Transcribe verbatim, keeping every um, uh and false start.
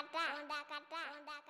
kata, honda kata, honda kata.